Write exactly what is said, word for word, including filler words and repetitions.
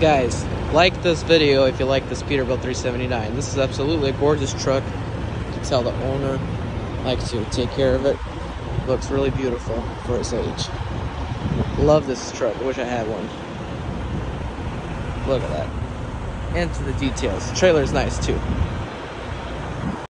Guys, like this video if you like this Peterbilt three seventy-nine. This is absolutely a gorgeous truck. You can tell the owner likes to take care of it. Looks really beautiful for its age. Love this truck. I wish I had one. Look at that. And to the details. The trailer is nice too.